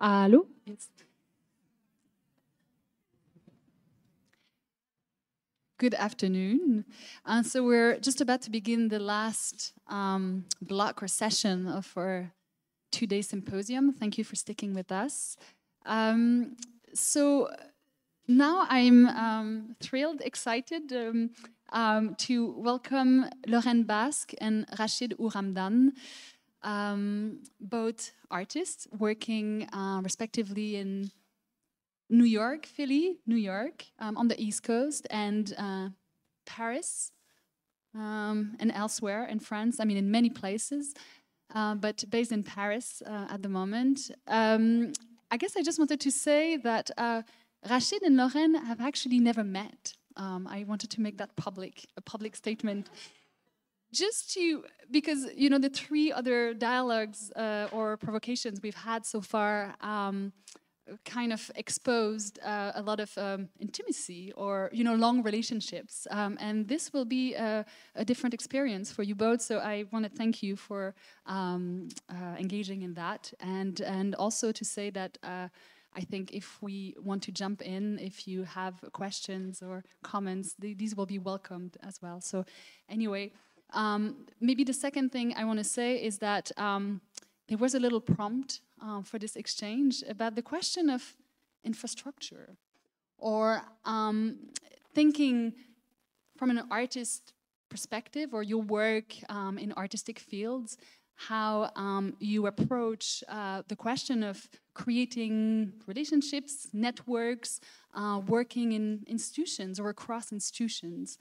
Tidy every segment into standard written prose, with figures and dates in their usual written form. Allô? Yes. Good afternoon. And so we're just about to begin the last block or session of our two-day symposium. Thank you for sticking with us. So now I'm thrilled, excited to welcome Lauren Basque and Rachid Ouramdane, both artists working respectively in New York, Philly, New York, on the East Coast, and Paris, and elsewhere in France, I mean in many places, but based in Paris at the moment. I guess I just wanted to say that Rachid and Lauren have actually never met. I wanted to make that public, a public statement. Just to, because, you know, the three other dialogues or provocations we've had so far kind of exposed a lot of intimacy or, you know, long relationships. And this will be a different experience for you both. So I want to thank you for engaging in that. And also to say that I think if we want to jump in, if you have questions or comments, these will be welcomed as well. So anyway, maybe the second thing I want to say is that there was a little prompt for this exchange about the question of infrastructure or thinking from an artist perspective or your work in artistic fields, how you approach the question of creating relationships, networks, working in institutions or across institutions.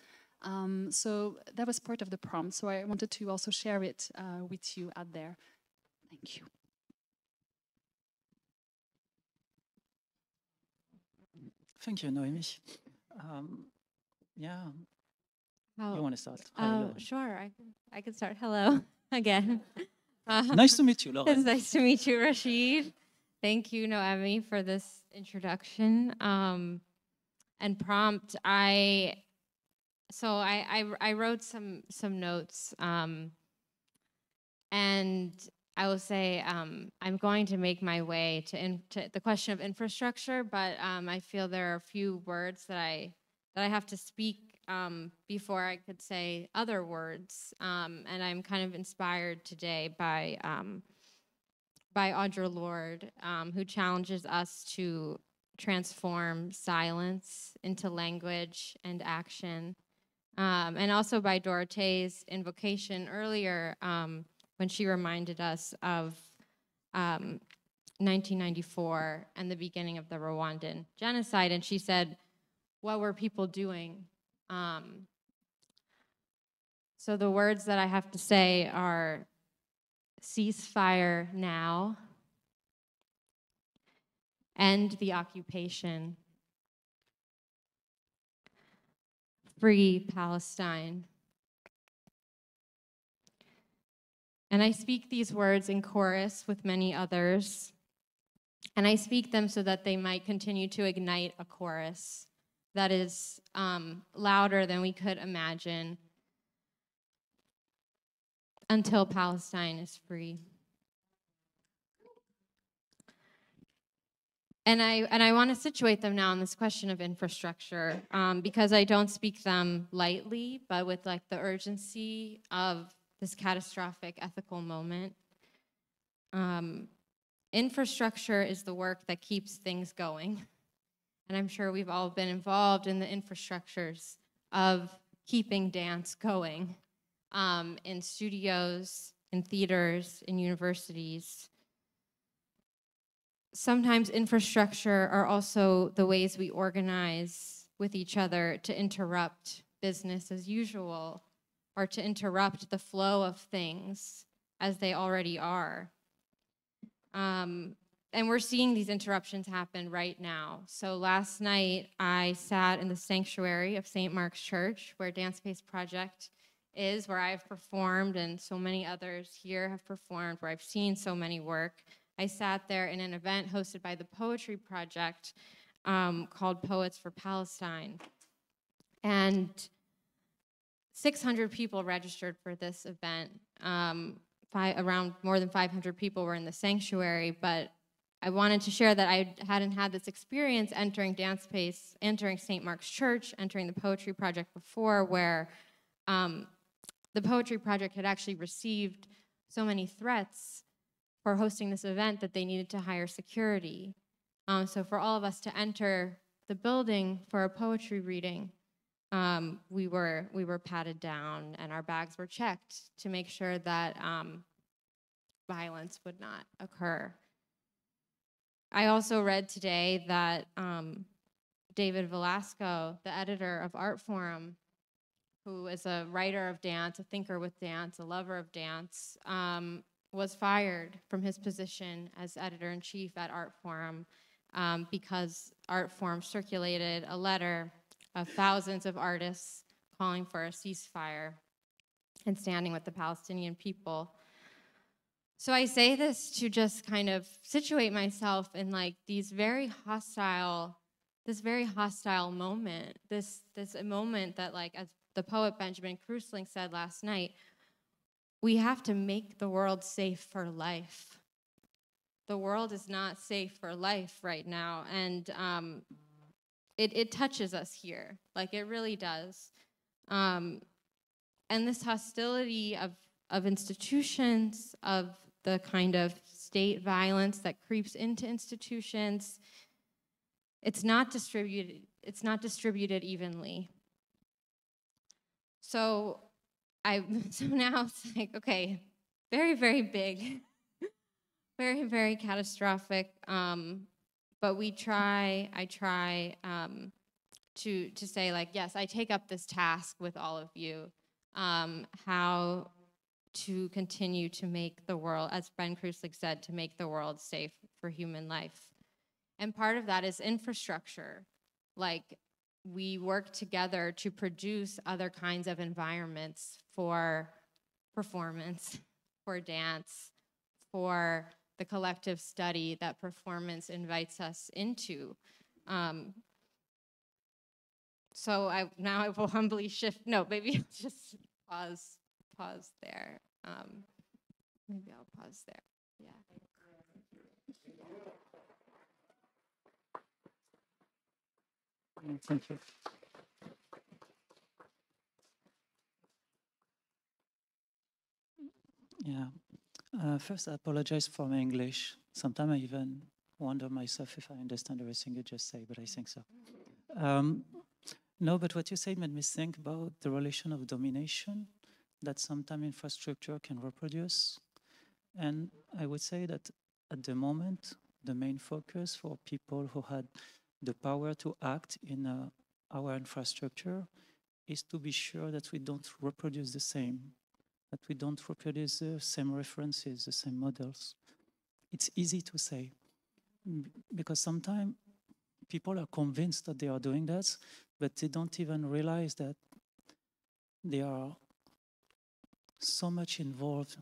So that was part of the prompt, so I wanted to also share it with you out there. Thank you. Thank you, Noémie. Yeah, you want to start? Sure, I can start. Hello again. Nice to meet you, Lauren. It's nice to meet you, Rachid. Thank you, Noémie, for this introduction and prompt. So I wrote some notes, and I will say I'm going to make my way to the question of infrastructure, but I feel there are a few words that I have to speak before I could say other words, and I'm kind of inspired today by Audre Lorde, who challenges us to transform silence into language and action. And also by Dorothee's invocation earlier, when she reminded us of 1994 and the beginning of the Rwandan genocide. And she said, what were people doing? So the words that I have to say are ceasefire now, end the occupation, free Palestine. And I speak these words in chorus with many others, and I speak them so that they might continue to ignite a chorus that is louder than we could imagine until Palestine is free. And I want to situate them now on this question of infrastructure, because I don't speak them lightly, but with like the urgency of this catastrophic ethical moment. Infrastructure is the work that keeps things going. And I'm sure we've all been involved in the infrastructures of keeping dance going in studios, in theaters, in universities. Sometimes infrastructure are also the ways we organize with each other to interrupt business as usual or to interrupt the flow of things as they already are. And we're seeing these interruptions happen right now. So last night I sat in the sanctuary of St. Mark's Church, where Dance Space Project is, where I've performed and so many others here have performed, where I've seen so many work. I sat there in an event hosted by the Poetry Project called Poets for Palestine. And 600 people registered for this event around more than 500 people were in the sanctuary, but I wanted to share that I hadn't had this experience entering Dance Space, entering St. Mark's Church, entering the Poetry Project before, where the Poetry Project had actually received so many threats for hosting this event that they needed to hire security. So for all of us to enter the building for a poetry reading, we were patted down and our bags were checked to make sure that violence would not occur. I also read today that David Velasco, the editor of Artforum, who is a writer of dance, a thinker with dance, a lover of dance, was fired from his position as editor-in-chief at Artforum because Artforum circulated a letter of thousands of artists calling for a ceasefire and standing with the Palestinian people. So I say this to just kind of situate myself in like these very hostile, this very hostile moment, this moment that, like, as the poet Benjamin Krusling said last night, we have to make the world safe for life. The world is not safe for life right now, and it touches us here, like it really does. And this hostility of institutions, of the kind of state violence that creeps into institutions, it's not distributed evenly. So now it's like, okay, very, very big, very, very catastrophic. But I try to say, like, yes, I take up this task with all of you, how to continue to make the world, as Ben Krusling said, to make the world safe for human life. And part of that is infrastructure. Like, we work together to produce other kinds of environments for performance, for dance, for the collective study that performance invites us into. So now I will humbly shift. No, maybe just pause there. Maybe I'll pause there, yeah. Thank you. Yeah. First, I apologize for my English. Sometimes I even wonder myself if I understand everything you just say, but I think so. No, but what you said made me think about the relation of domination that sometimes infrastructure can reproduce. And I would say that at the moment, the main focus for people who had the power to act in our infrastructure is to be sure that we don't reproduce the same, that we don't reproduce the same references, the same models. It's easy to say, because sometimes people are convinced that they are doing that, but they don't even realize that they are so much involved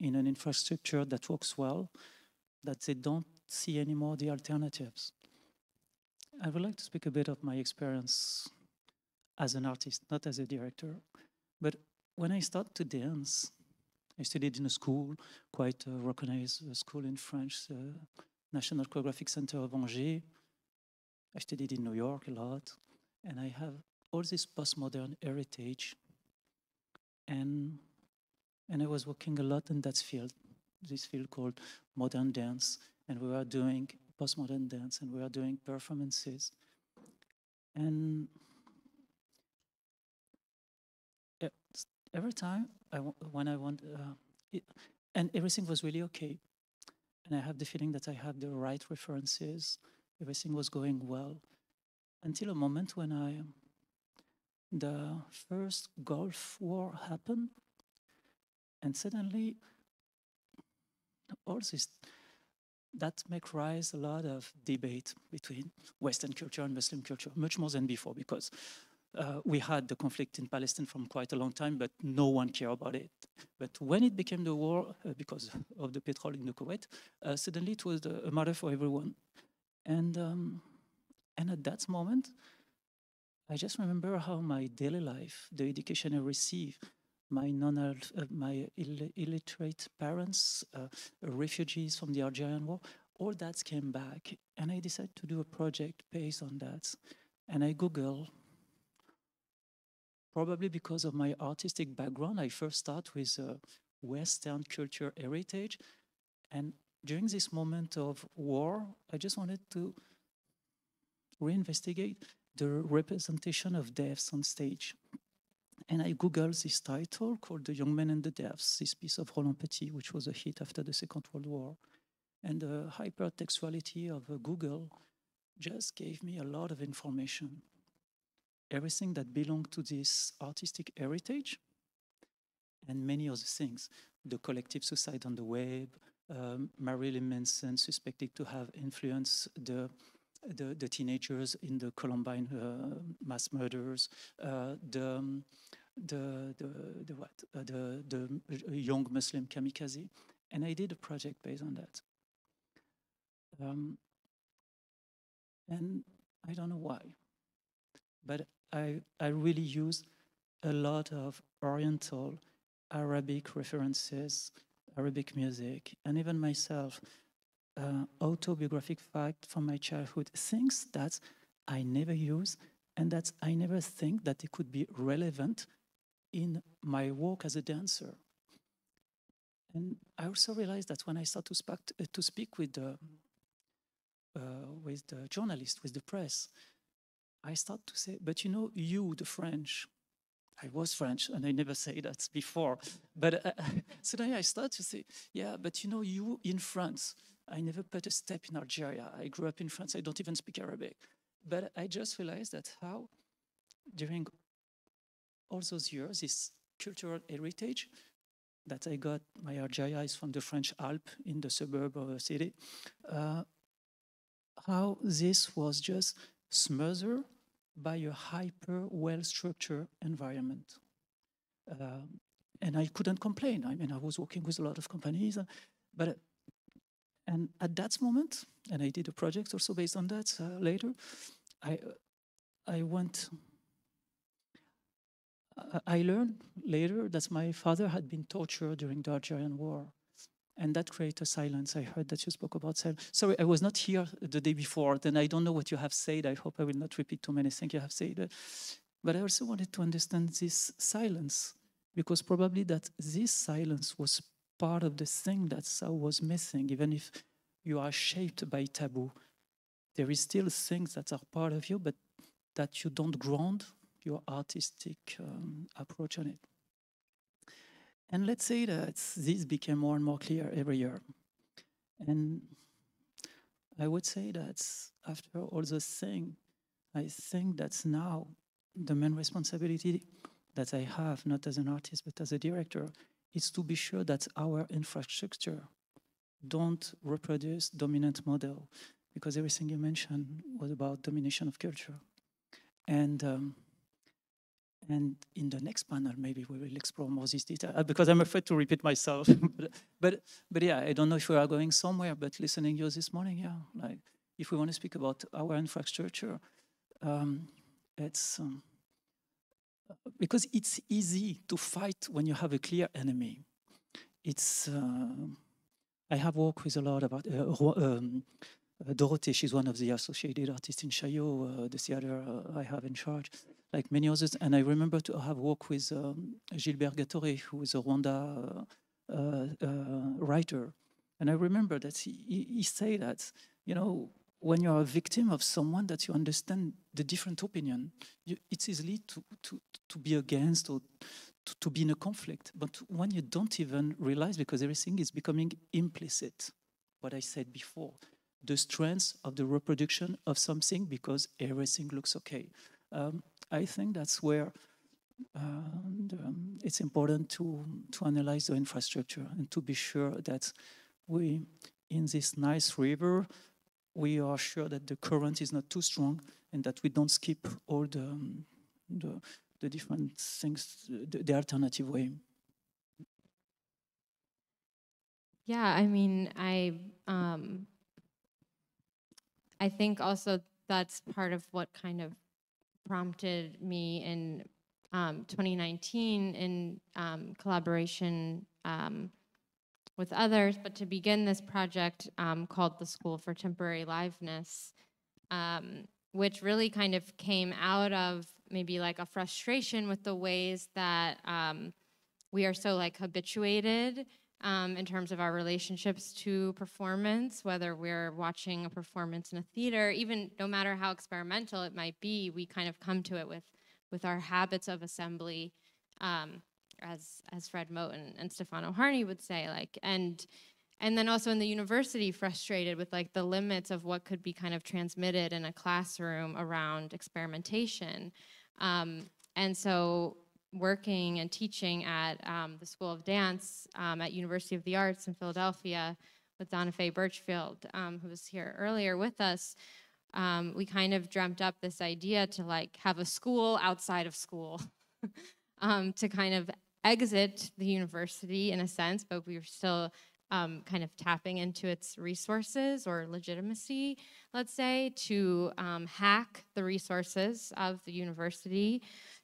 in an infrastructure that works well that they don't see anymore the alternatives. I would like to speak a bit of my experience as an artist, not as a director. But when I started to dance, I studied in a school, quite a recognized school in France, National Choreographic Center of Angers. I studied in New York a lot, and I have all this postmodern heritage. And I was working a lot in that field, this field called modern dance, and we were doing postmodern dance, and we are doing performances. And every time and everything was really okay. And I have the feeling that I have the right references. Everything was going well. Until a moment when the first Gulf War happened, and suddenly all this, that makes rise a lot of debate between Western culture and Muslim culture, much more than before, because we had the conflict in Palestine from quite a long time, but no one cared about it. But when it became the war, because of the petrol in the Kuwait, suddenly it was a matter for everyone. And at that moment, I just remember how my daily life, the education I received, my illiterate parents, refugees from the Algerian War, all that came back. And I decided to do a project based on that. And I Google, probably because of my artistic background, I first start with Western culture heritage. And during this moment of war, I just wanted to reinvestigate the representation of deafs on stage. And I Googled this title called The Young Men and the Deafs, this piece of Roland Petit, which was a hit after the Second World War. And the hypertextuality of Google just gave me a lot of information. Everything that belonged to this artistic heritage and many other things. The collective suicide on the web, Marilyn Manson suspected to have influenced the teenagers in the Columbine mass murders, the young Muslim kamikaze, and I did a project based on that. And I don't know why, but I really used a lot of Oriental, Arabic references, Arabic music, and even myself. Autobiographic fact from my childhood, things that I never use and that I never think that it could be relevant in my work as a dancer. And I also realized that when I start to speak with the journalists, with the press, I start to say, but you know, you, the French, I was French, and I never say that before, but suddenly I start to say, yeah, but you know, you in France, I never put a step in Algeria. I grew up in France. I don't even speak Arabic. But I just realized that how, during all those years, this cultural heritage that I got, my Algeria is from the French Alps in the suburb of a city, how this was just smothered by a hyper well-structured environment. And I couldn't complain. I mean, I was working with a lot of companies, but and at that moment, and I did a project also based on that later, I learned later that my father had been tortured during the Algerian War, and that created silence. I heard that you spoke about silence. Sorry, I was not here the day before, then I don't know what you have said. I hope I will not repeat too many things you have said. But I also wanted to understand this silence, because probably that this silence was part of the thing that I was missing. Even if you are shaped by taboo, there is still things that are part of you, but that you don't ground your artistic approach on it. And let's say that this became more and more clear every year. And I would say that after all those things, I think that's now the main responsibility that I have, not as an artist, but as a director, is to be sure that our infrastructure don't reproduce dominant model, because everything you mentioned was about domination of culture. And in the next panel, maybe we will explore more this detail, because I'm afraid to repeat myself. but yeah, I don't know if we are going somewhere, but listening to you this morning, yeah, like if we want to speak about our infrastructure, it's, because it's easy to fight when you have a clear enemy. It's I have worked with a lot about Dorothee. She's one of the associated artists in Chaillot, the theater I have in charge, like many others. And I remember to have worked with Gilbert Gattore, who is a Rwanda writer. And I remember that he said that, you know, when you are a victim of someone that you understand the different opinion, it's easy to be against or to be in a conflict. But when you don't even realize, because everything is becoming implicit, what I said before, the strength of the reproduction of something because everything looks okay. I think that's where it's important to analyze the infrastructure and to be sure that we, in this nice river, we are sure that the current is not too strong and that we don't skip all the different things, the alternative way. Yeah, I mean, I think also that's part of what kind of prompted me in 2019 in collaboration with others, but to begin this project called the School for Temporary Liveness, which really kind of came out of maybe like a frustration with the ways that we are so like habituated in terms of our relationships to performance, whether we're watching a performance in a theater, even no matter how experimental it might be, we kind of come to it with our habits of assembly, as Fred Moten and Stefano Harney would say, like, and then also in the university frustrated with like the limits of what could be kind of transmitted in a classroom around experimentation. And so working and teaching at the School of Dance at University of the Arts in Philadelphia with Donna Faye Birchfield, who was here earlier with us, we kind of dreamt up this idea to like have a school outside of school to kind of exit the university in a sense, but we were still kind of tapping into its resources or legitimacy, let's say, to hack the resources of the university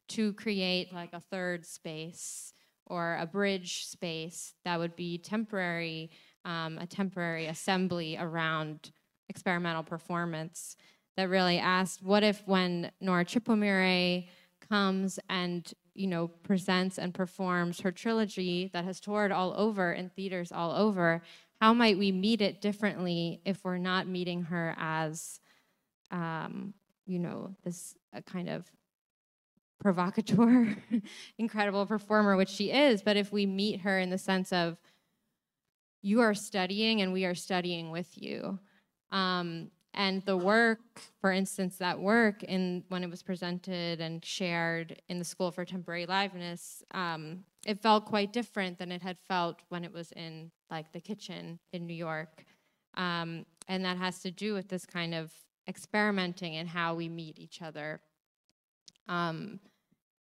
to create like a third space or a bridge space that would be temporary, a temporary assembly around experimental performance that really asked, what if when Nora Chipomire comes and, you know, presents and performs her trilogy that has toured all over in theaters all over, how might we meet it differently if we're not meeting her as, you know, this kind of provocateur, incredible performer, which she is, but if we meet her in the sense of you are studying and we are studying with you. And the work, for instance, that work in when it was presented and shared in the School for Temporary Liveness, it felt quite different than it had felt when it was in like the Kitchen in New York. And that has to do with this kind of experimenting and how we meet each other.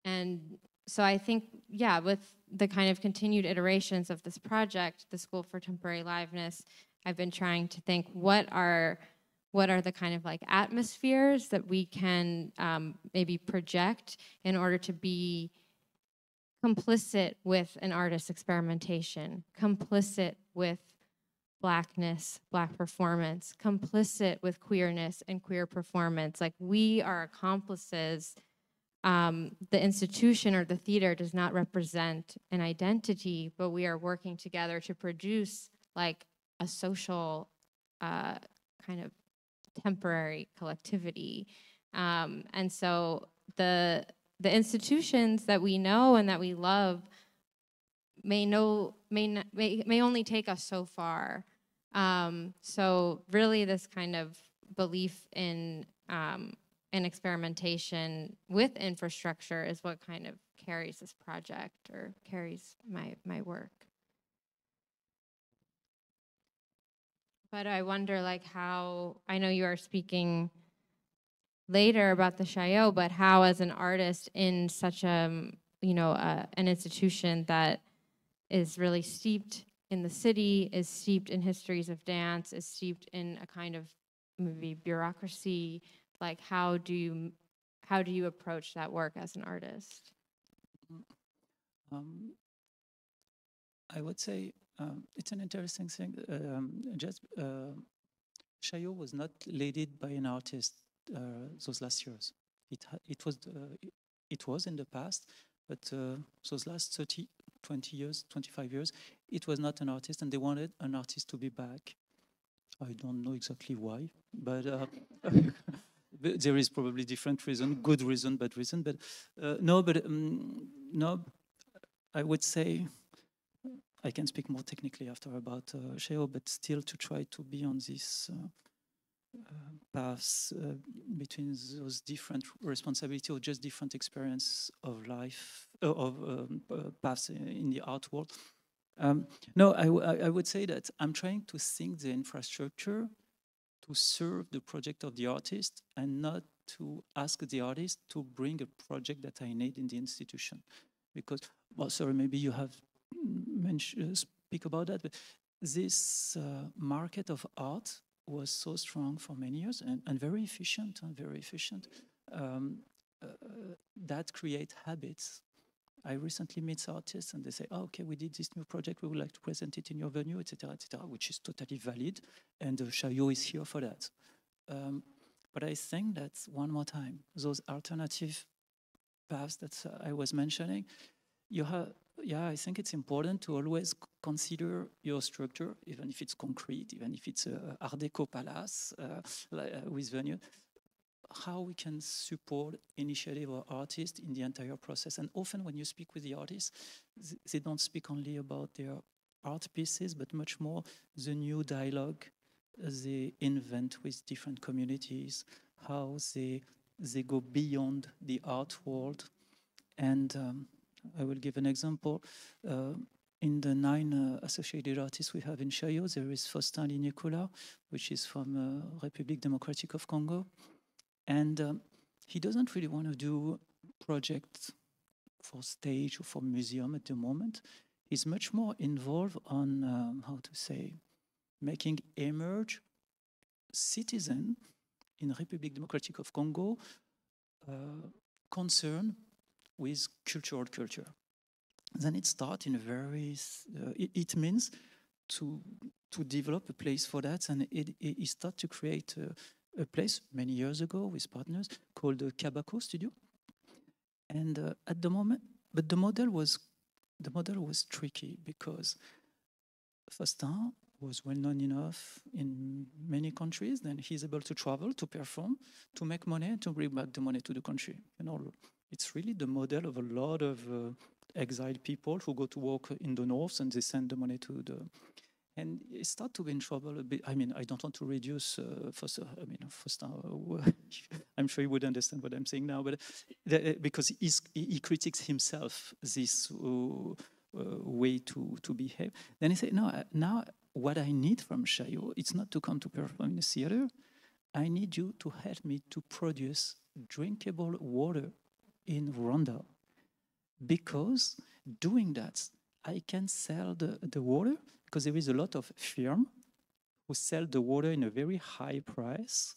And so I think, yeah, with the kind of continued iterations of this project, the School for Temporary Liveness, I've been trying to think what are the kind of like atmospheres that we can maybe project in order to be complicit with an artist's experimentation, complicit with Blackness, Black performance, complicit with queerness and queer performance. Like we are accomplices. The institution or the theater does not represent an identity, but we are working together to produce like a social kind of temporary collectivity. And so the institutions that we know and that we love may only take us so far. So really this kind of belief in experimentation with infrastructure is what kind of carries this project or carries my work. But I wonder, like, how, I know you are speaking later about the Chaillot, but how as an artist in such a, you know, an institution that is really steeped in the city, is steeped in histories of dance, is steeped in a kind of maybe bureaucracy, like how do you approach that work as an artist? I would say, it's an interesting thing. Chaillot was not led by an artist those last years. It was in the past, but those last 30, 20 years, 25 years, it was not an artist, and they wanted an artist to be back. I don't know exactly why, but there is probably different reason, good reason, bad reason. But no, but no, I would say. I can speak more technically after about Chaillot, but still to try to be on this paths between those different responsibility or just different experience of life, paths in the art world. No, I would say that I'm trying to think the infrastructure to serve the project of the artist and not to ask the artist to bring a project that I need in the institution. Because, well, sorry, maybe you have speak about that, but this market of art was so strong for many years and very efficient, that create habits. I recently meet artists and they say, oh, okay, we did this new project, we would like to present it in your venue, etc., etc., which is totally valid, and Chaillot is here for that. But I think that, one more time, those alternative paths that I was mentioning, you have, I think it's important to always consider your structure, even if it's concrete, even if it's an Art Deco palace with venue, how we can support initiative or artists in the entire process. And often when you speak with the artists, they don't speak only about their art pieces, but much more the new dialogue they invent with different communities, how they go beyond the art world. And I will give an example. In the 9 associated artists we have in Chaillot, there is Faustin Linyekula, which is from Republic Democratic of Congo. And he doesn't really want to do projects for stage or for museum at the moment. He's much more involved on, how to say, making emerge citizen in Republic Democratic of Congo concern with cultural culture. Then it starts in a very, it means to develop a place for that, and it starts to create a place many years ago with partners called the Kabako Studio, and at the moment, but the model was tricky because Faustin was well known enough in many countries, then he's able to travel, to perform, to make money, to bring back the money to the country. You know, it's really the model of a lot of exiled people who go to work in the north and they send the money to the. And it started to be in trouble a bit. I mean, I don't want to reduce Faustin. I mean, Faustin, I'm sure you would understand what I'm saying now, but because he critiques himself this way to behave. Then he said, no, now what I need from Chaillot, it's not to come to perform in a theater. I need you to help me to produce drinkable water in Rwanda, because doing that, I can sell the water. Because there is a lot of firms who sell the water in a very high price,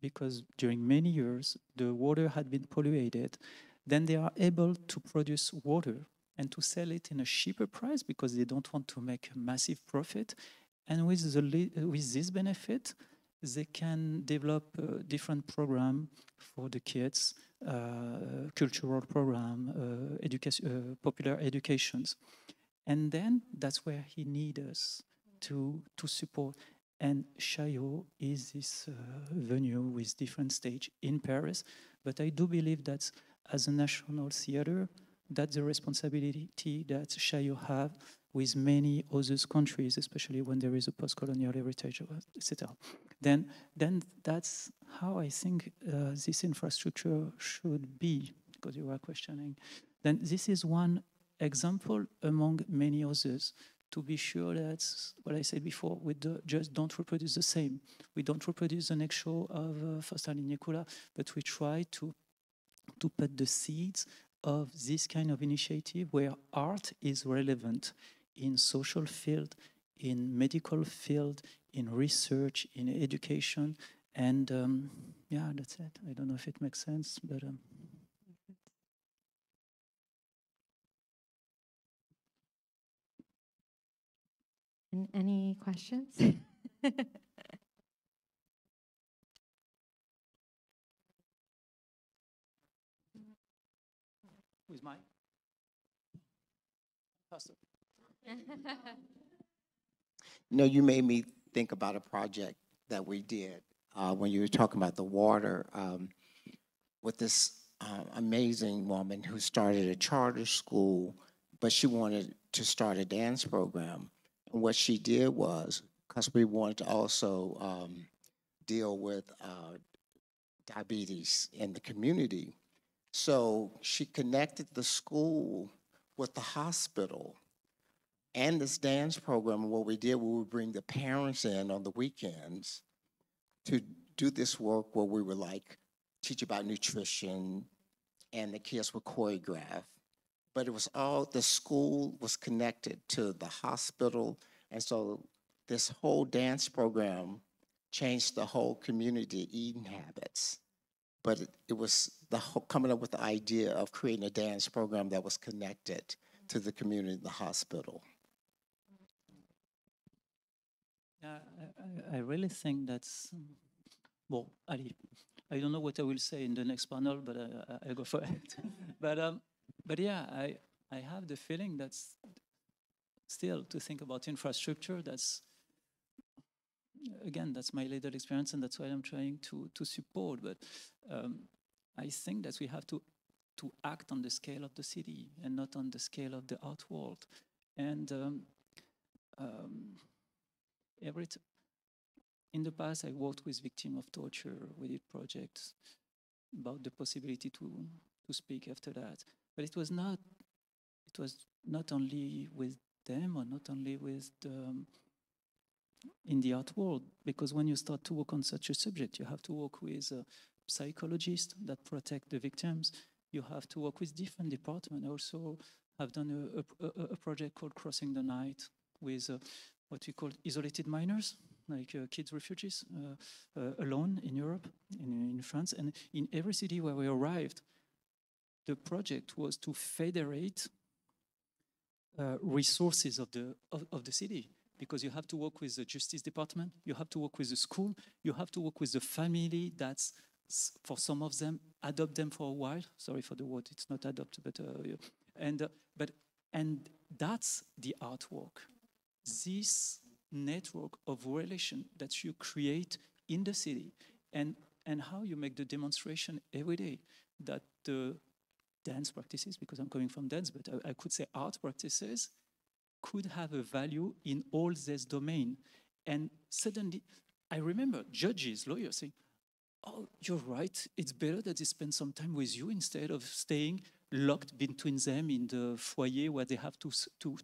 because during many years the water had been polluted. Then they are able to produce water and to sell it in a cheaper price because they don't want to make a massive profit. And with this benefit, they can develop different programs for the kids, cultural program, popular educations. And then that's where he needs us to support. And Chaillot is this venue with different stage in Paris. But I do believe that as a national theater, that's the responsibility that Chaillot have with many other countries, especially when there is a post-colonial heritage, etc. Then that's how I think this infrastructure should be, because you were questioning. Then this is one example among many others, to be sure that what I said before, we just don't reproduce the same. We don't reproduce the next show of Faustin Linyekula, but we try to put the seeds of this kind of initiative where art is relevant in social field, in medical field, in research, in education, and yeah, that's it. I don't know if it makes sense, but. And any questions? Who's mine? Pastor. No, you made me think about a project that we did when you were talking about the water with this amazing woman who started a charter school, but she wanted to start a dance program. What she did was, because we wanted to also deal with diabetes in the community, so she connected the school with the hospital and this dance program. What we did, we would bring the parents in on the weekends to do this work where we would like teach about nutrition, and the kids would choreograph. But it was all, the school was connected to the hospital. And so this whole dance program changed the whole community eating habits. but it was the whole, coming up with the idea of creating a dance program that was connected to the community and the hospital. I really think that's, well, I don't know what I will say in the next panel, but I'll go for it. But yeah, I have the feeling that's still to think about infrastructure. That's, again, that's my little experience, and that's why I'm trying to support. But I think that we have to act on the scale of the city and not on the scale of the art world. And in the past, I worked with victims of torture. We did projects about the possibility to speak after that. But it was not only with them or not only with in the art world, because when you start to work on such a subject, you have to work with psychologists that protect the victims. You have to work with different departments. Also, I've done a project called Crossing the Night with what we call isolated minors, like kids refugees, alone in Europe, in France. And in every city where we arrived, the project was to federate resources of the city, because you have to work with the justice department, you have to work with the school, you have to work with the family that's, for some of them, adopt them for a while. Sorry for the word, it's not adopt, but, and that's the artwork. This network of relation that you create in the city, and how you make the demonstration every day that the dance practices, because I'm coming from dance, but I could say art practices could have a value in all this domain. And suddenly, I remember judges, lawyers saying, oh, you're right, it's better that they spend some time with you instead of staying locked between them in the foyer where they have to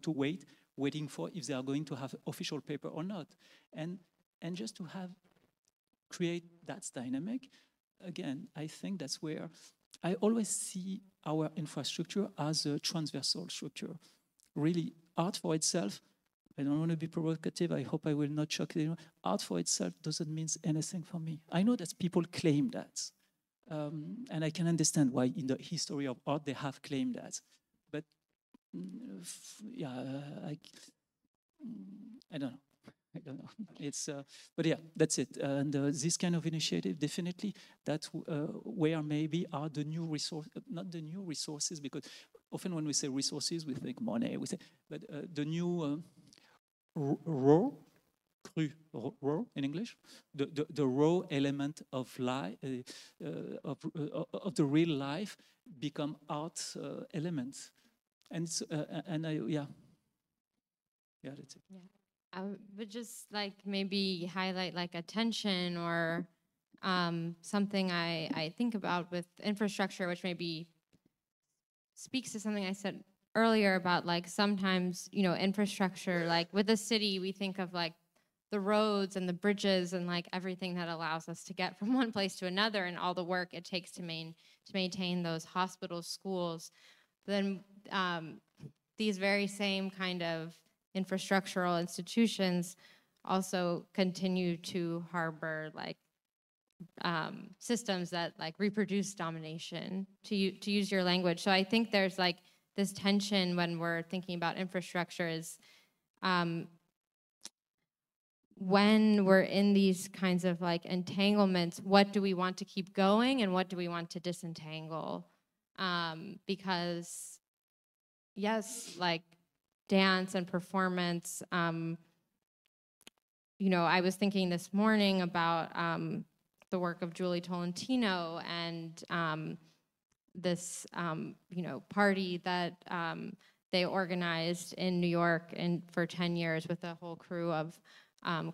wait, waiting for if they are going to have official paper or not. And just to have, create that dynamic, again, I think that's where I always see our infrastructure as a transversal structure. Really, art for itself, I don't want to be provocative, I hope I will not shock anyone. Art for itself doesn't mean anything for me. I know that people claim that. And I can understand why in the history of art they have claimed that. But yeah, I don't know. I don't know. It's, but yeah, that's it. And this kind of initiative, definitely, that's where maybe are the new resources, not the new resources, because often when we say resources, we think money, we say, but the new raw, cru, raw in English, the raw element of life, of the real life, become art elements, and I, yeah, that's it. Yeah. I would just like maybe highlight like attention or something I think about with infrastructure, which maybe speaks to something I said earlier about like sometimes, you know, infrastructure, like with a city, we think of like the roads and the bridges and like everything that allows us to get from one place to another and all the work it takes to maintain those hospitals, schools. Then these very same kind of infrastructural institutions also continue to harbor like systems that like reproduce domination, to use your language. So I think there's like this tension when we're thinking about infrastructure is when we're in these kinds of like entanglements, what do we want to keep going and what do we want to disentangle? Because yes, like dance and performance, you know, I was thinking this morning about the work of Julie Tolentino and this, you know, party that they organized in New York and for 10 years with a whole crew of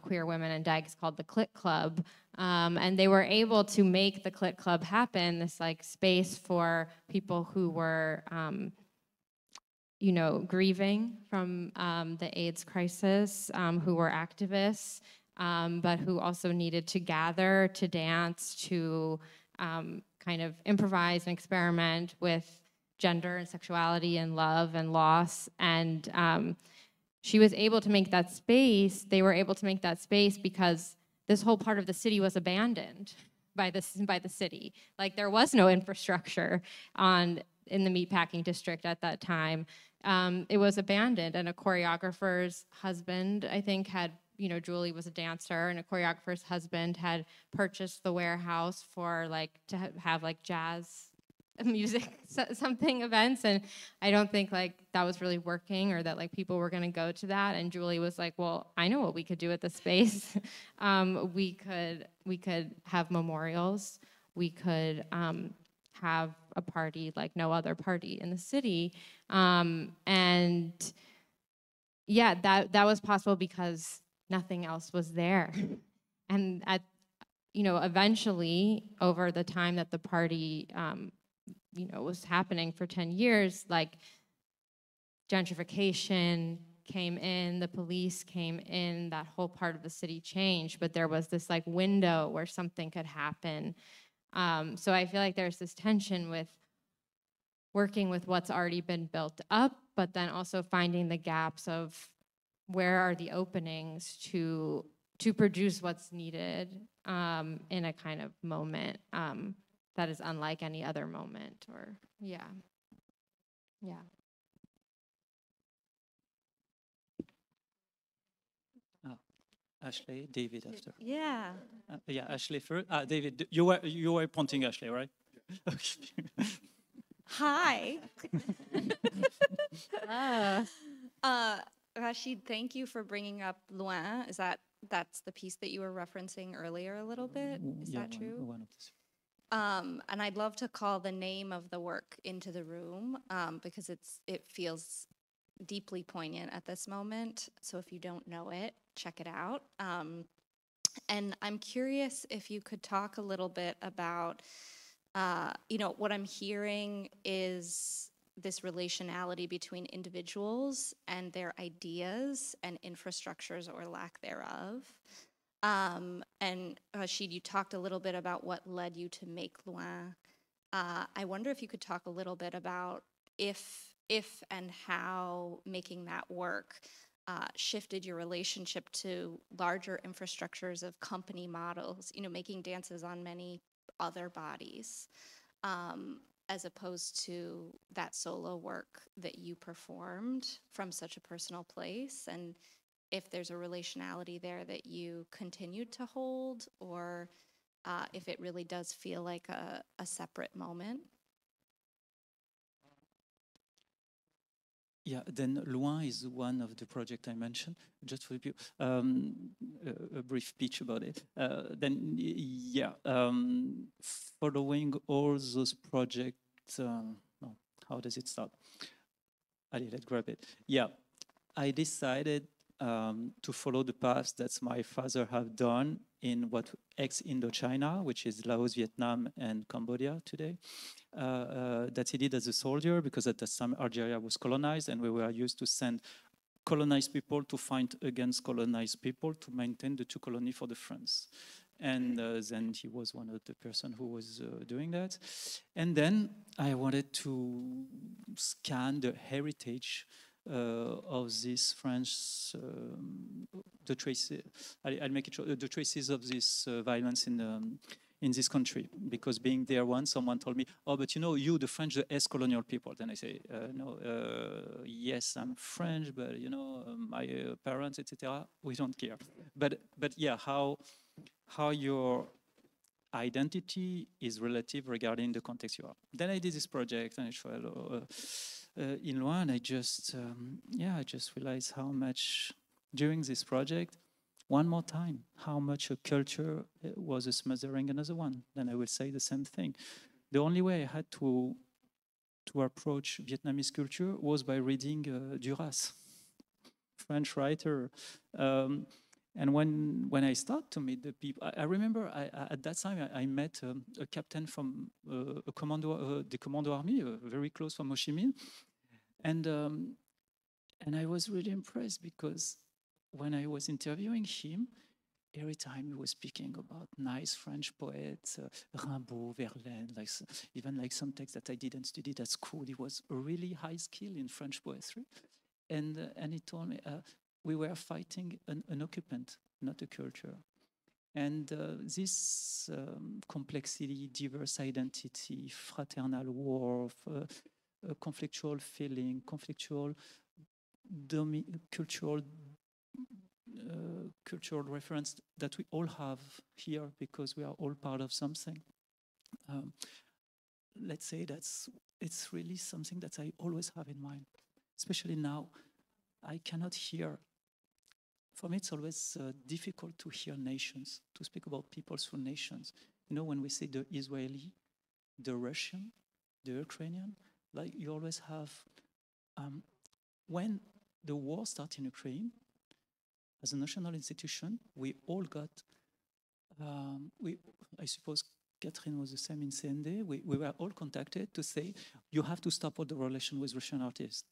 queer women and dyke called the Clit Club. And they were able to make the Clit Club happen, this like space for people who were, you know, grieving from the AIDS crisis, who were activists, but who also needed to gather, to dance, to kind of improvise and experiment with gender and sexuality and love and loss. And she was able to make that space. They were able to make that space because this whole part of the city was abandoned. by the city. Like, there was no infrastructure in the meatpacking district at that time. It was abandoned, and a choreographer's husband, I think, had, Julie was a dancer, and a choreographer's husband had purchased the warehouse for to have jazz music events, and I don't think that was really working, or that people were going to go to that. And Julie was like, well, I know what we could do with the space. We could have memorials. We could have a party like no other party in the city. And yeah, that was possible because nothing else was there. And eventually, over the time that the party was happening for 10 years, gentrification came in, the police came in, that whole part of the city changed, but there was this window where something could happen. So I feel like there's this tension with working with what's already been built up, but then also finding the gaps of where are the openings to produce what's needed in a kind of moment. That is unlike any other moment, or yeah. Oh, Ashley, David after. Yeah. Yeah, Ashley first. David, you were pointing Ashley, right? Yeah. Okay. Hi. Rachid, thank you for bringing up Loin. Is that's the piece that you were referencing earlier a little bit? Is that true? One of the. And I'd love to call the name of the work Into the Room, because it feels deeply poignant at this moment. So if you don't know it, check it out. And I'm curious if you could talk a little bit about, what I'm hearing is this relationality between individuals and their ideas and infrastructures or lack thereof. And Rachid, you talked a little bit about what led you to make Loin. I wonder if you could talk a little bit about if and how making that work shifted your relationship to larger infrastructures of company models, making dances on many other bodies, as opposed to that solo work that you performed from such a personal place, and if there's a relationality there that you continued to hold, or if it really does feel like a separate moment. Yeah, then Loin is one of the projects I mentioned, just for you, a brief pitch about it. Following all those projects, how does it start? Let's grab it. Yeah, I decided to follow the path that my father have done in what ex-Indochina, which is Laos, Vietnam, and Cambodia today, that he did as a soldier, because at that time Algeria was colonized, and we were used to send colonized people to fight against colonized people to maintain the two colonies for the France. And then he was one of the person who was doing that. And then I wanted to scan the heritage of this French, the traces. I'll make it sure, the traces of this violence in this country, because being there once, someone told me, "Oh, but you, the French, the ex-colonial people." Then I say, "No, yes, I'm French, but my parents, etc. We don't care." But yeah, how your identity is relative regarding the context you are. Then I did this project, and I tried, in Loin, I just, I just realized how much, during this project, one more time, how much a culture was smothering another one. Then I will say the same thing. The only way I had to approach Vietnamese culture was by reading Duras, French writer. And when I start to meet the people, I remember at that time I met a captain from the Commando Army, very close from Ho Chi Minh, and I was really impressed, because when I was interviewing him, every time he was speaking about nice French poets, Rimbaud, Verlaine, even some texts that I didn't study at school. He was really high skilled in French poetry, and he told me. We were fighting an occupant, not a culture. And this complexity, diverse identity, fraternal war, conflictual feeling, conflictual cultural reference that we all have here because we are all part of something. Let's say it's really something that I always have in mind, especially now. I cannot hear. For me, it's always difficult to hear nations, to speak about people through nations. You know, when we say the Israeli, the Russian, the Ukrainian, like you always have, when the war started in Ukraine, as a national institution, we all got, I suppose Catherine was the same in CND, we were all contacted to say, you have to stop all the relation with Russian artists.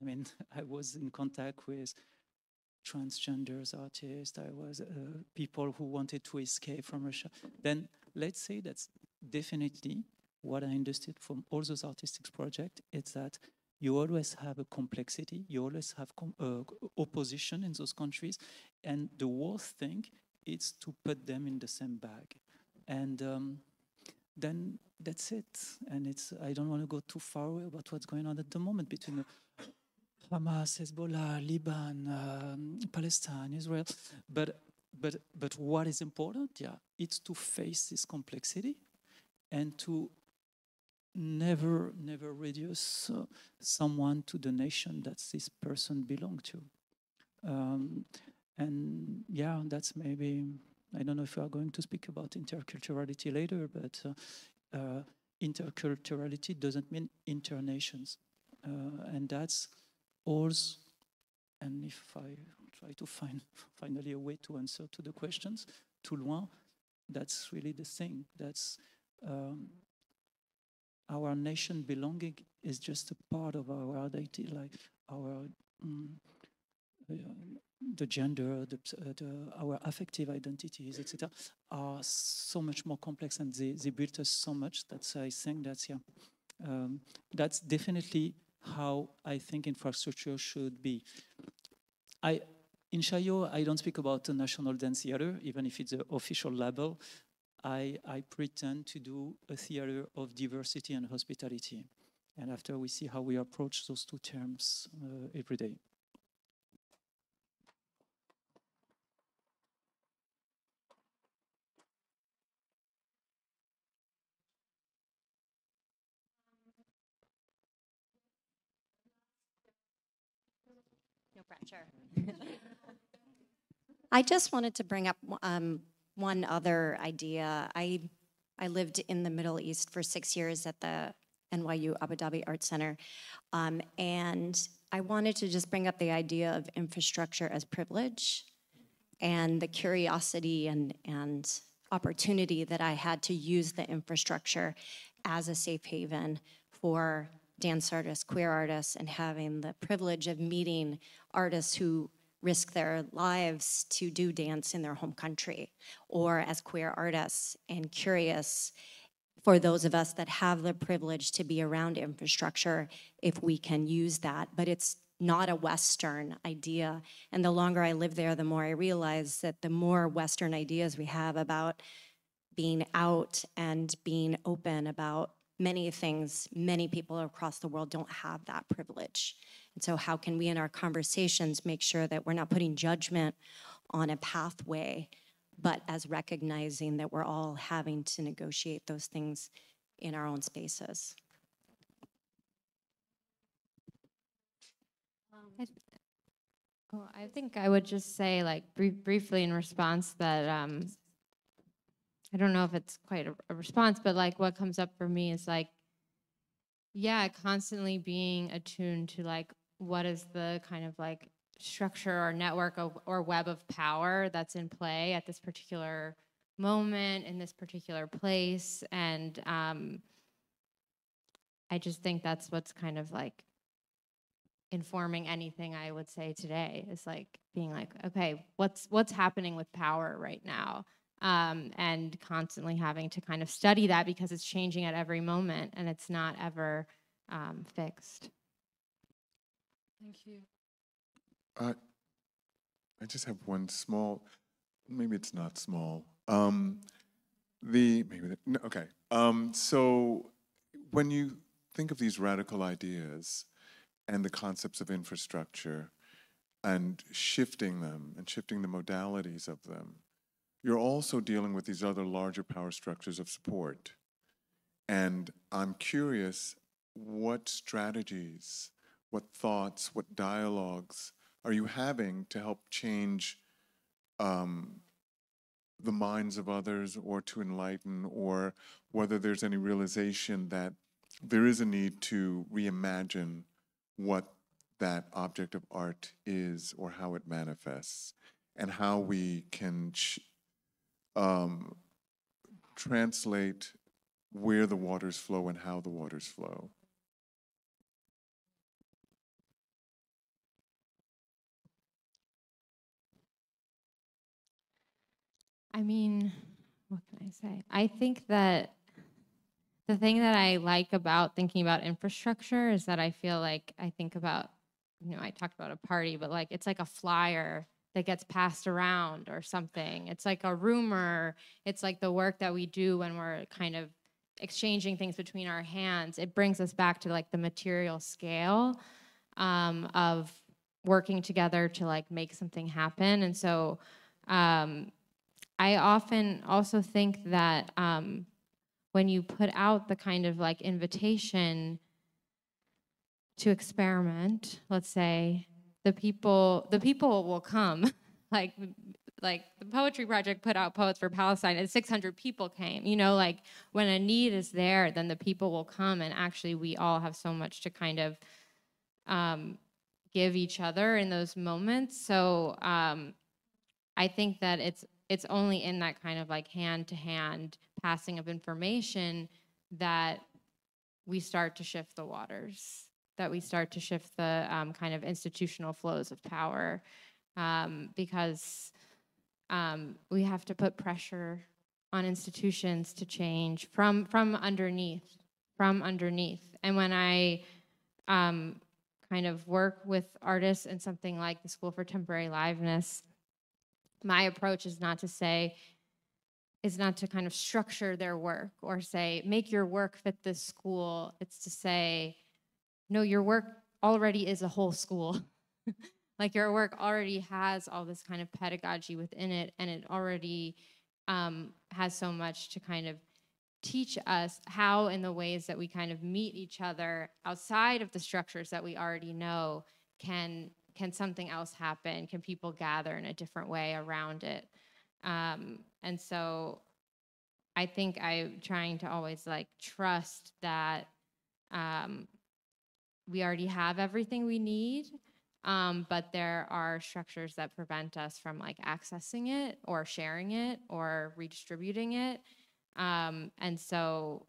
I mean, I was in contact with transgenders artists, I was people who wanted to escape from Russia. Then let's say that's definitely what I understood from all those artistic projects, it's that you always have a complexity, you always have opposition in those countries, and the worst thing is to put them in the same bag. And then that's it. And it's, I don't want to go too far away about what's going on at the moment between Hamas, Hezbollah, Liban, Palestine, Israel. But what is important, yeah, it's to face this complexity and to never reduce someone to the nation that this person belongs to. And yeah, that's maybe, I don't know if we are going to speak about interculturality later, but interculturality doesn't mean internations. And that's ours, and if I try to find finally a way to answer to the questions, to Loin, that's really the thing. That's our nation belonging is just a part of our identity, like our the gender, our affective identities, etc., are so much more complex, and they built us so much. That's I think that's yeah, that's definitely how I think infrastructure should be. In Chaillot, I don't speak about the National Dance Theater, even if it's the official label. I pretend to do a theater of diversity and hospitality. And after we see how we approach those two terms every day. No pressure. I just wanted to bring up one other idea. I lived in the Middle East for 6 years at the NYU Abu Dhabi Art Center, and I wanted to just bring up the idea of infrastructure as privilege and the curiosity and opportunity that I had to use the infrastructure as a safe haven for dance artists, queer artists, and having the privilege of meeting artists who risk their lives to do dance in their home country, or as queer artists, and curious for those of us that have the privilege to be around infrastructure if we can use that. But it's not a Western idea. And the longer I live there, the more I realize that the more Western ideas we have about being out and being open about many things, many people across the world don't have that privilege. And so how can we in our conversations make sure that we're not putting judgment on a pathway, but as recognizing that we're all having to negotiate those things in our own spaces? I think I would just say, like, briefly in response that, I don't know if it's quite a response, but like what comes up for me is like, yeah, constantly being attuned to like, what is the kind of like structure or network of, or web of power that's in play at this particular moment in this particular place. And I just think that's what's kind of like informing anything I would say today is like being like, okay, what's happening with power right now? And constantly having to kind of study that because it's changing at every moment and it's not ever fixed. Thank you. I just have one small maybe it's not small. So when you think of these radical ideas and the concepts of infrastructure and shifting them and shifting the modalities of them, you're also dealing with these other larger power structures of support. And I'm curious, what strategies, what thoughts, what dialogues are you having to help change the minds of others or to enlighten, or whether there's any realization that there is a need to reimagine what that object of art is or how it manifests, and how we can translate where the waters flow and how the waters flow. I mean, what can I say? I think that the thing that I like about thinking about infrastructure is that I feel like I think about, you know, I talked about a party, but like it's like a flyer that gets passed around or something. It's like a rumor. It's like the work that we do when we're kind of exchanging things between our hands. It brings us back to like the material scale of working together to like make something happen. And so, I often also think that when you put out the kind of like invitation to experiment, let's say, the people will come. like the Poetry Project put out Poets for Palestine and 600 people came. You know, like when a need is there, then the people will come, and actually we all have so much to kind of give each other in those moments. So I think that it's only in that kind of like hand-to-hand passing of information that we start to shift the waters, that we start to shift the kind of institutional flows of power, because we have to put pressure on institutions to change from underneath. And when I kind of work with artists in something like the School for Temporary Liveness, my approach is not to kind of structure their work or say, make your work fit this school. It's to say, no, your work already is a whole school. Like your work already has all this kind of pedagogy within it, and it already has so much to kind of teach us how, in the ways that we kind of meet each other outside of the structures that we already know, can something else happen? Can people gather in a different way around it? And so I think I'm trying to always like trust that we already have everything we need, but there are structures that prevent us from like accessing it or sharing it or redistributing it. And so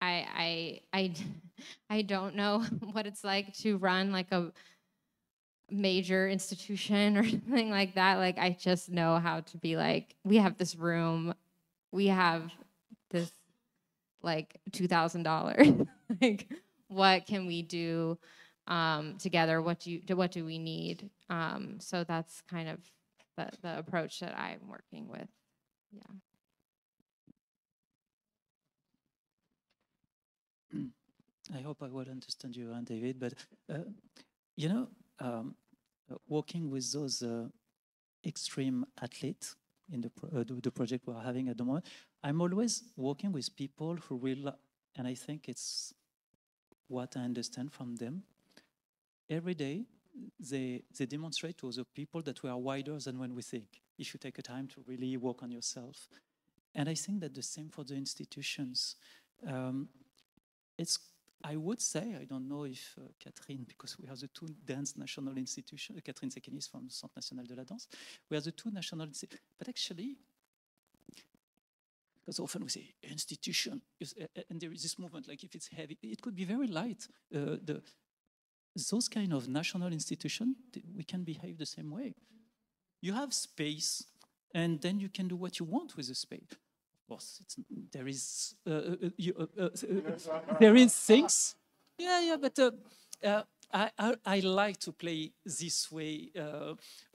I don't know what it's like to run like a major institution or something like that. Like, I just know how to be like, we have this room, we have this like $2,000. Like, what can we do together? What do we need? So that's kind of the approach that I'm working with. Yeah. I hope I will understand you, David, but you know, working with those extreme athletes in the project we're having at the moment, I'm always working with people who will, and I think it's what I understand from them, every day they demonstrate to other people that we are wider than when we think, if you take a time to really work on yourself. And I think that the same for the institutions. I would say, I don't know if Catherine, because we are the two dance national institutions, Catherine Sekenis from Centre National de la Danse, we are the two national institutions, but actually, because often we say institution, and there is this movement, like if it's heavy, it could be very light. Those kind of national institutions, we can behave the same way. You have space, and then you can do what you want with the space. There is things. Yeah, but I like to play this way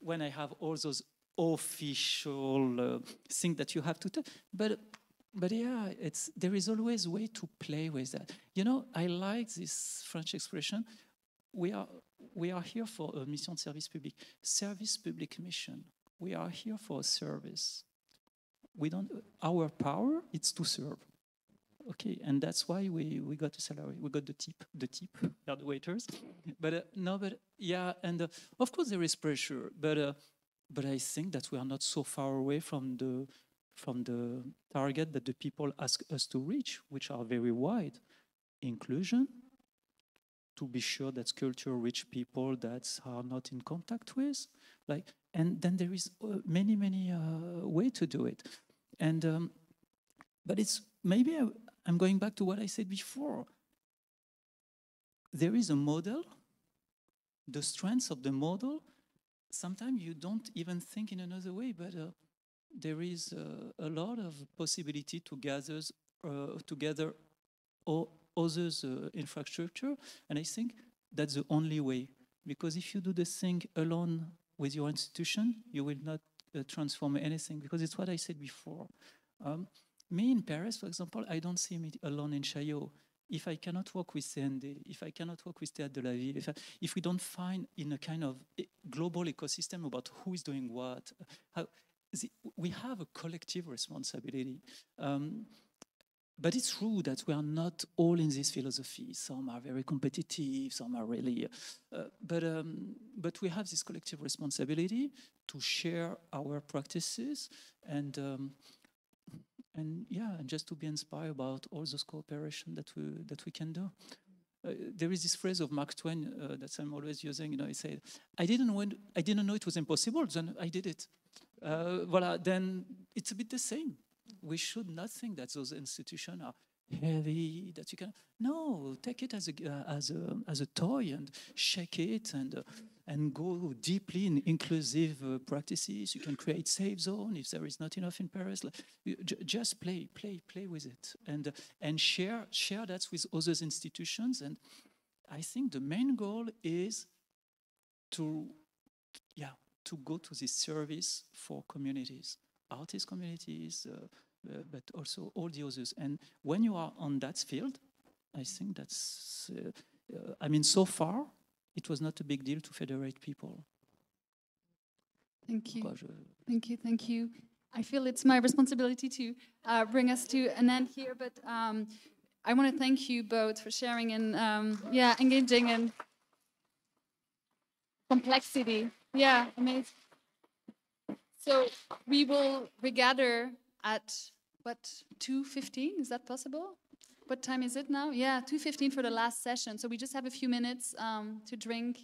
when I have all those official thing that you have to tell. But yeah, it's, there is always a way to play with that. You know, I like this French expression. We are here for a mission de service public mission. We are here for a service. We don't, our power, it's to serve. Okay, and that's why we got a salary, we got the tip, not the waiters. But no, but yeah, and of course there is pressure, but I think that we are not so far away from the target that the people ask us to reach, which are very wide. Inclusion, to be sure that culture reach people that are not in contact with, like, and then there is many way to do it. And but it's, maybe I'm going back to what I said before. There is a model, the strengths of the model. Sometimes you don't even think in another way, but there is a lot of possibility to gather others' infrastructure. And I think that's the only way. Because if you do the thing alone with your institution, you will not transform anything, because it's what I said before. Me in Paris, for example, I don't see me alone in Chaillot. If I cannot work with CND, if I cannot work with Théâtre de la Ville, if we don't find in a kind of global ecosystem about who is doing what, we have a collective responsibility. But it's true that we are not all in this philosophy. Some are very competitive, some are really... but we have this collective responsibility to share our practices and yeah, just to be inspired about all this cooperation that we can do. There is this phrase of Mark Twain that I'm always using. You know, he said, "I didn't know it was impossible, then I did it." Voilà. Then it's a bit the same. We should not think that those institutions are heavy, that you can, no, take it as a toy and shake it and go deeply in inclusive practices. You can create safe zone if there is not enough in Paris. Like, just play with it and share that with other institutions. And I think the main goal is to go to this service for communities, artist communities, but also all the others. And when you are on that field, I think that's, I mean, so far, it was not a big deal to federate people. Thank you. Thank you. I feel it's my responsibility to bring us to an end here, but I want to thank you both for sharing and engaging in complexity. Yeah, amazing. So we will regather at, what, 2:15? Is that possible? What time is it now? Yeah, 2:15 for the last session. So we just have a few minutes to drink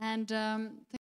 and